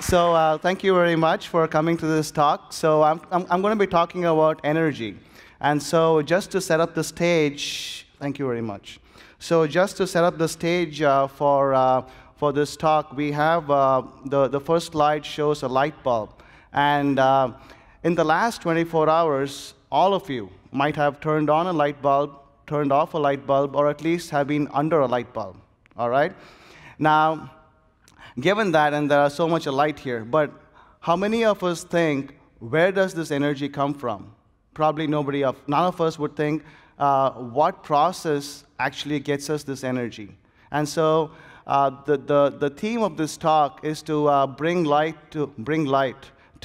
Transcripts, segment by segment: So thank you very much for coming to this talk. So I'm going to be talking about energy. And so just to set up the stage, thank you very much. So just to set up the stage for this talk, we have the first slide shows a light bulb. And in the last 24 hours, all of you might have turned on a light bulb, turned off a light bulb, or at least have been under a light bulb, all right? Now, given that, and there are so much light here, but how many of us think, where does this energy come from? Probably none of us would think, what process actually gets us this energy? And so the theme of this talk is to bring light to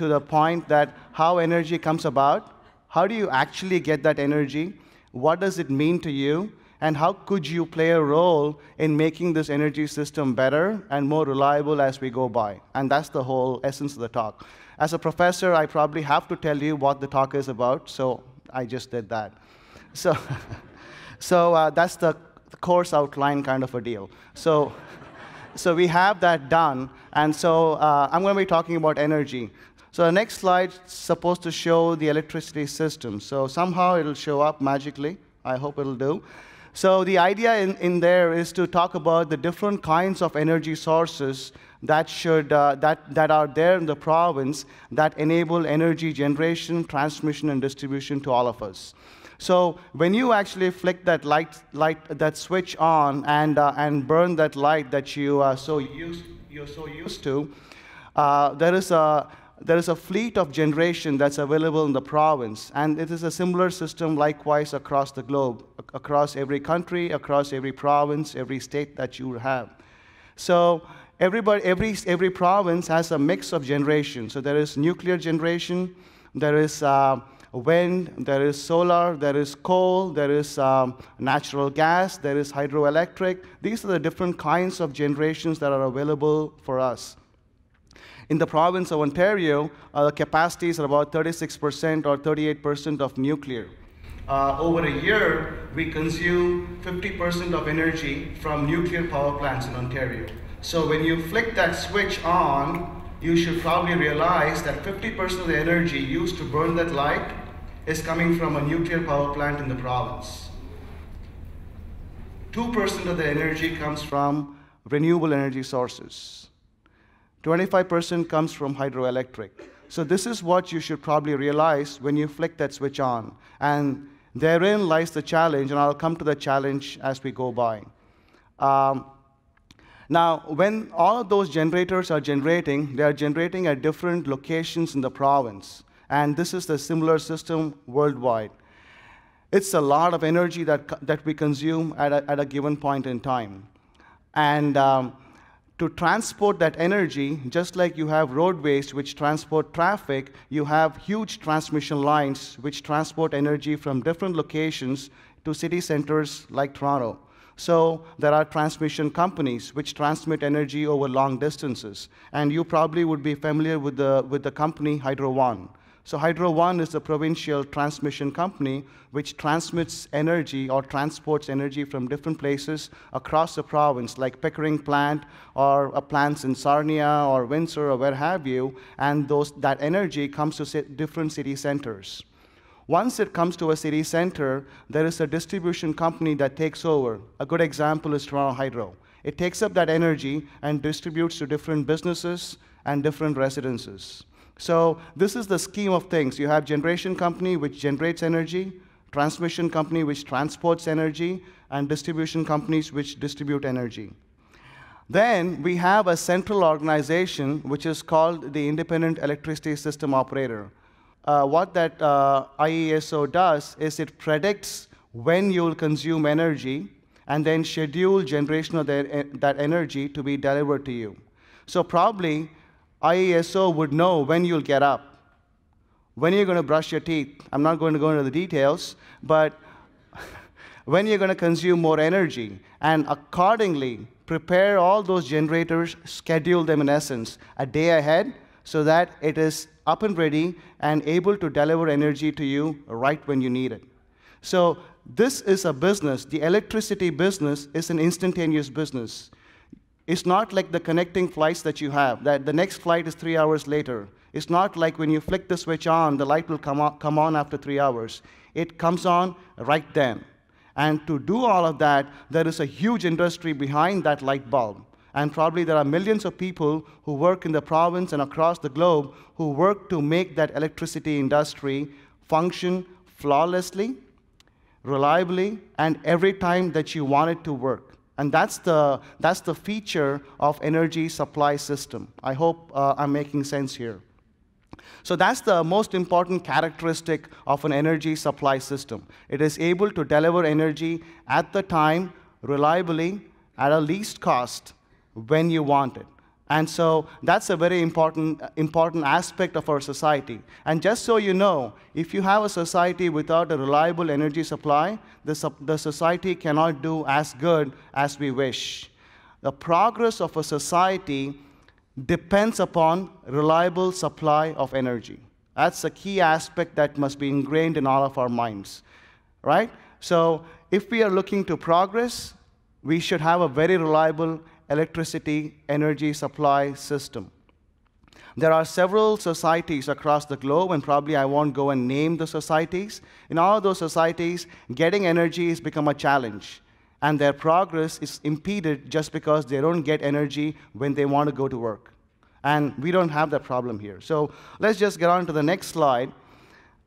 the point that how energy comes about, how do you actually get that energy, what does it mean to you, and how could you play a role in making this energy system better and more reliable as we go by? And that's the whole essence of the talk. As a professor, I probably have to tell you what the talk is about, so I just did that. So, that's the course outline kind of a deal. So, we have that done, and so I'm going to be talking about energy. So the next slide is supposed to show the electricity system. So somehow it'll show up magically. I hope it'll do. So the idea in there is to talk about the different kinds of energy sources that are there in the province that enable energy generation, transmission, and distribution to all of us. So when you actually flick that that switch on and burn that light that you are so used to, there is a fleet of generation that's available in the province, and it is a similar system likewise across the globe, across every country, across every province, every state that you have. So every province has a mix of generation. So there is nuclear generation, there is wind, there is solar, there is coal, there is natural gas, there is hydroelectric. These are the different kinds of generations that are available for us. In the province of Ontario, the capacities are about 36% or 38% of nuclear. Over a year, we consume 50% of energy from nuclear power plants in Ontario. So when you flick that switch on, you should probably realize that 50% of the energy used to burn that light is coming from a nuclear power plant in the province. 2% of the energy comes from renewable energy sources. 25% comes from hydroelectric. So this is what you should probably realize when you flick that switch on. And therein lies the challenge, and I'll come to the challenge as we go by. Now, when all of those generators are generating, they are generating at different locations in the province. And this is the similar system worldwide. It's a lot of energy that we consume at a given point in time. And to transport that energy, just like you have roadways which transport traffic, you have huge transmission lines which transport energy from different locations to city centers like Toronto. So there are transmission companies which transmit energy over long distances. And you probably would be familiar with the company Hydro One. So Hydro One is the provincial transmission company which transmits energy or transports energy from different places across the province, like Pickering plant or plants in Sarnia or Windsor or where have you, and that energy comes to different city centers. Once it comes to a city center, there is a distribution company that takes over. A good example is Toronto Hydro. It takes up that energy and distributes to different businesses and different residences. So this is the scheme of things. You have generation company which generates energy, transmission company which transports energy, and distribution companies which distribute energy. Then we have a central organization which is called the Independent Electricity System Operator. What that IESO does is it predicts when you'll consume energy and then schedule generation of that energy to be delivered to you. So probably IESO would know when you'll get up, when you're going to brush your teeth. I'm not going to go into the details, but when you're going to consume more energy, and accordingly prepare all those generators, schedule them in essence a day ahead so that it is up and ready and able to deliver energy to you right when you need it. So this is a business. The electricity business is an instantaneous business. It's not like the connecting flights that you have, that the next flight is 3 hours later. It's not like when you flick the switch on, the light will come on after 3 hours. It comes on right then. And to do all of that, there is a huge industry behind that light bulb. And probably there are millions of people who work in the province and across the globe who work to make that electricity industry function flawlessly, reliably, and every time that you want it to work. And that's the feature of energy supply system. I hope I'm making sense here. So that's the most important characteristic of an energy supply system. It is able to deliver energy at the time, reliably, at a least cost, when you want it. And so that's a very important aspect of our society. And just so you know, if you have a society without a reliable energy supply, the society cannot do as good as we wish. The progress of a society depends upon reliable supply of energy. That's a key aspect that must be ingrained in all of our minds, right? So if we are looking to progress, we should have a very reliable electricity energy supply system. There are several societies across the globe, and probably I won't go and name the societies. In all of those societies, getting energy has become a challenge, and their progress is impeded just because they don't get energy when they want to go to work. And we don't have that problem here. So let's just get on to the next slide.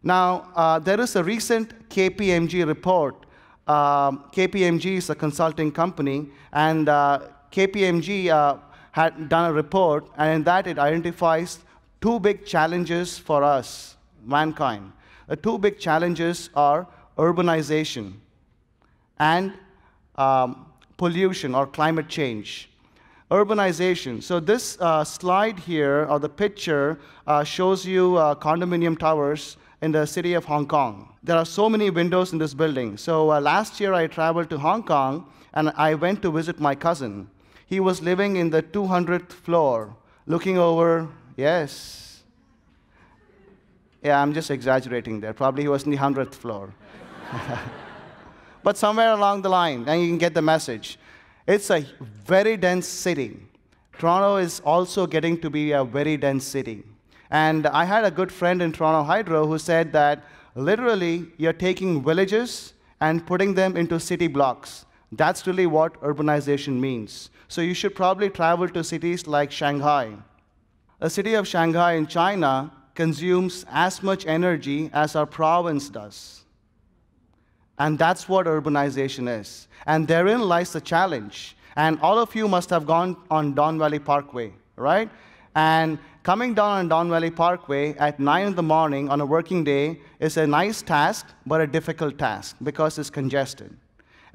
Now, there is a recent KPMG report. KPMG is a consulting company, and KPMG had done a report, and in that it identifies two big challenges for us, mankind. The two big challenges are urbanization and pollution or climate change. Urbanization. So this slide here, or the picture, shows you condominium towers in the city of Hong Kong. There are so many windows in this building. So last year I traveled to Hong Kong, and I went to visit my cousin. He was living in the 200th floor, looking over, yes. Yeah, I'm just exaggerating there. Probably he was in the 100th floor. But somewhere along the line, and you can get the message. It's a very dense city. Toronto is also getting to be a very dense city. And I had a good friend in Toronto Hydro who said that literally you're taking villages and putting them into city blocks. That's really what urbanization means. So you should probably travel to cities like Shanghai. The city of Shanghai in China consumes as much energy as our province does. And that's what urbanization is. And therein lies the challenge. And all of you must have gone on Don Valley Parkway, right? And coming down on Don Valley Parkway at 9 in the morning on a working day is a nice task, but a difficult task because it's congested.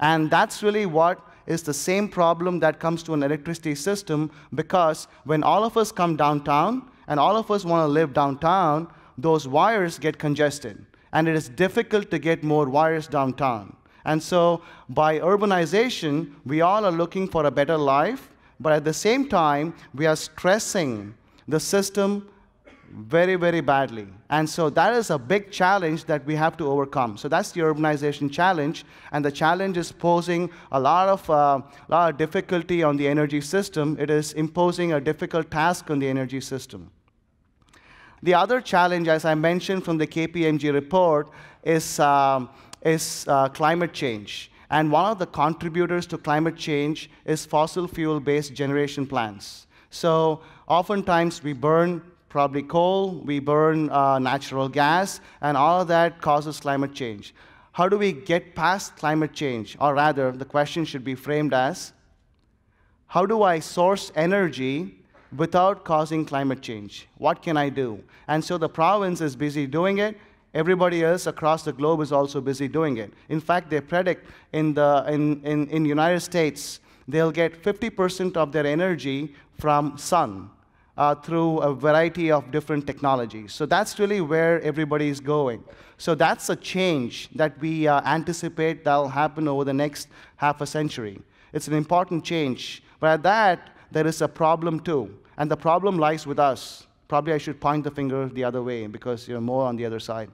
And that's really what is the same problem that comes to an electricity system, because when all of us come downtown and all of us want to live downtown, those wires get congested. And it is difficult to get more wires downtown. And so by urbanization, we all are looking for a better life, but at the same time, we are stressing the system very, very badly. And so that is a big challenge that we have to overcome. So that's the urbanization challenge, and the challenge is posing a lot of difficulty on the energy system. It is imposing a difficult task on the energy system. The other challenge, as I mentioned from the KPMG report, is climate change. And one of the contributors to climate change is fossil fuel-based generation plants. So oftentimes we burn probably coal, we burn natural gas, and all of that causes climate change. How do we get past climate change? Or rather, the question should be framed as, how do I source energy without causing climate change? What can I do? And so the province is busy doing it. Everybody else across the globe is also busy doing it. In fact, they predict in United States, they'll get 50% of their energy from sun. Through a variety of different technologies. So that's really where everybody is going. So that's a change that we anticipate that'll happen over the next half a century. It's an important change. But at that, there is a problem too. And the problem lies with us. Probably I should point the finger the other way because you're more on the other side.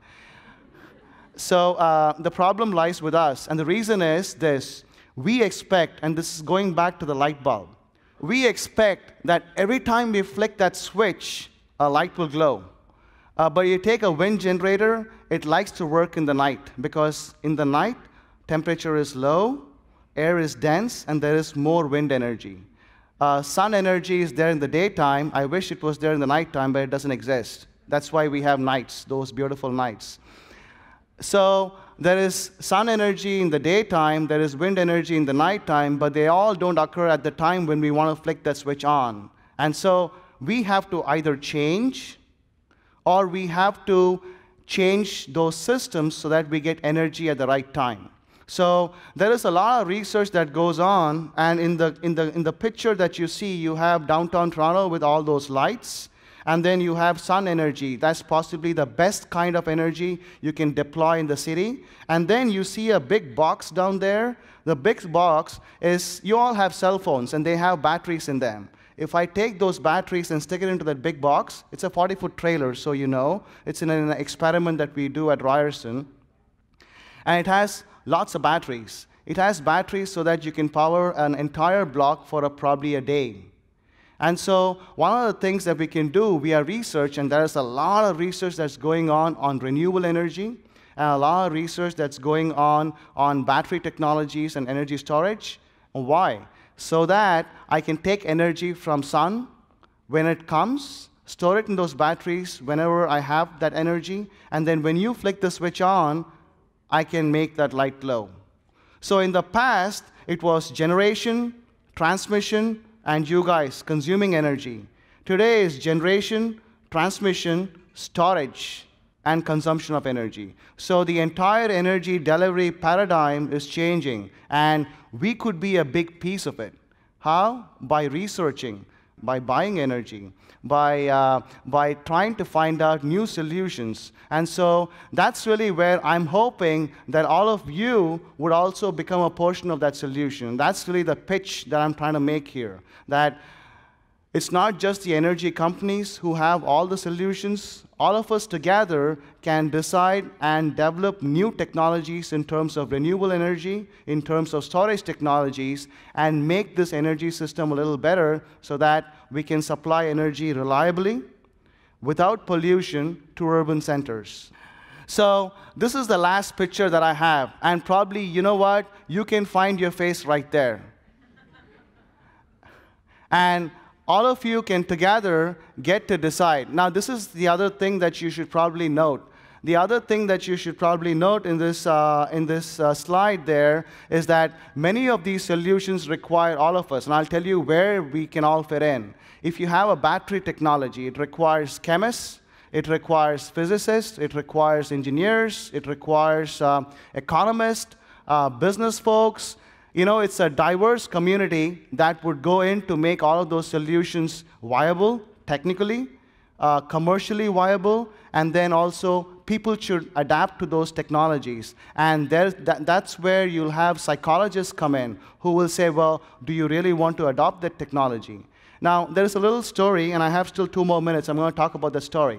So the problem lies with us. And the reason is this. We expect, and this is going back to the light bulb, we expect that every time we flick that switch, a light will glow. But you take a wind generator, it likes to work in the night, because in the night, temperature is low, air is dense, and there is more wind energy. Sun energy is there in the daytime. I wish it was there in the nighttime, but it doesn't exist. That's why we have nights, those beautiful nights. So there is sun energy in the daytime, there is wind energy in the nighttime, but they all don't occur at the time when we want to flick that switch on. And so we have to either change, or we have to change those systems so that we get energy at the right time. So there is a lot of research that goes on, and in the picture that you see, you have downtown Toronto with all those lights, and then you have sun energy. That's possibly the best kind of energy you can deploy in the city. And then you see a big box down there. The big box is, you all have cell phones, and they have batteries in them. If I take those batteries and stick it into that big box, it's a 40-foot trailer, so you know. It's in an experiment that we do at Ryerson. And it has lots of batteries. It has batteries so that you can power an entire block for probably a day. And so one of the things that we can do, we are research, and there's a lot of research that's going on renewable energy, and a lot of research that's going on battery technologies and energy storage. Why? So that I can take energy from sun when it comes, store it in those batteries whenever I have that energy, and then when you flick the switch on, I can make that light glow. So in the past, it was generation, transmission, and you guys consuming energy. Today is generation, transmission, storage, and consumption of energy. So the entire energy delivery paradigm is changing, and we could be a big piece of it. How? By researching, by buying energy, by trying to find out new solutions. And so that's really where I'm hoping that all of you would also become a portion of that solution. That's really the pitch that I'm trying to make here, that it's not just the energy companies who have all the solutions. All of us together can decide and develop new technologies in terms of renewable energy, in terms of storage technologies, and make this energy system a little better so that we can supply energy reliably, without pollution, to urban centers. So this is the last picture that I have. And probably, you know what? You can find your face right there. And all of you can together get to decide. Now, this is the other thing that you should probably note. The other thing that you should probably note in this slide there is that many of these solutions require all of us, and I'll tell you where we can all fit in. If you have a battery technology, it requires chemists, it requires physicists, it requires engineers, it requires economists, business folks. You know, it's a diverse community that would go in to make all of those solutions viable, technically, commercially viable, and then also people should adapt to those technologies. And that's where you'll have psychologists come in who will say, well, do you really want to adopt that technology? Now, there's a little story, and I have still 2 more minutes. I'm going to talk about the story.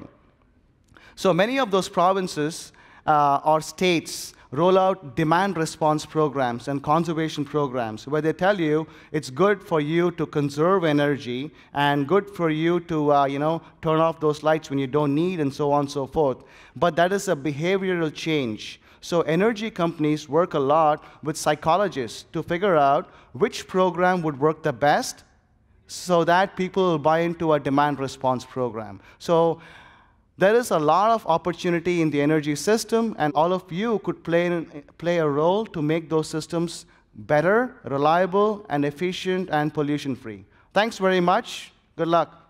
So many of those provinces or states roll out demand response programs and conservation programs, where they tell you it's good for you to conserve energy and good for you to turn off those lights when you don't need, and so on and so forth. But that is a behavioral change. So energy companies work a lot with psychologists to figure out which program would work the best so that people will buy into a demand response program. So there is a lot of opportunity in the energy system, and all of you could play a role to make those systems better, reliable, and efficient, and pollution-free. Thanks very much. Good luck.